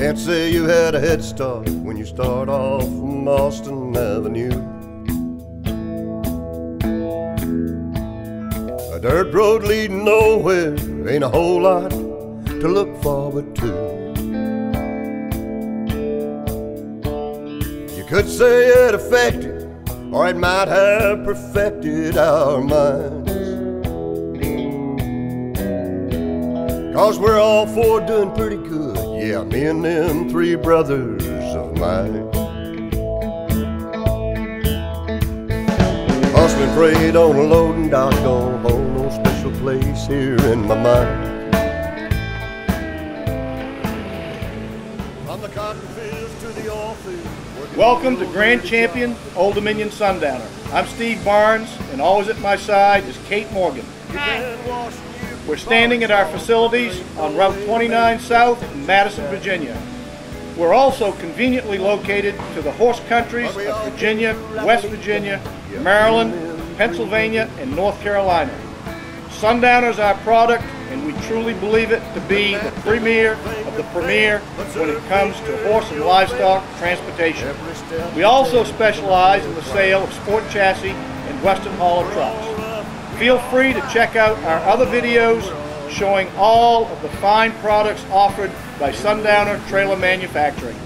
Can't say you had a head start when you start off from Austin Avenue. A dirt road leading nowhere, ain't a whole lot to look forward to. You could say it affected, or it might have perfected our minds, 'cause we're all four doing pretty good. Yeah, me and them three brothers of mine. Hustling freight on a loading dock, don't hold no special place here in my mind. From the cotton fields to the oil fields. Welcome to Grand Champion, Old Dominion Sundowner. I'm Steve Barnes, and always at my side is Kate Morgan. Hi. We're standing at our facilities on Route 29 South in Madison, Virginia. We're also conveniently located to the horse countries of Virginia, West Virginia, Maryland, Pennsylvania, and North Carolina. Sundowner is our product, and we truly believe it to be the premier of the premier when it comes to horse and livestock transportation. We also specialize in the sale of sport chassis and Western hauler trucks. Feel free to check out our other videos showing all of the fine products offered by Sundowner Trailer Manufacturing.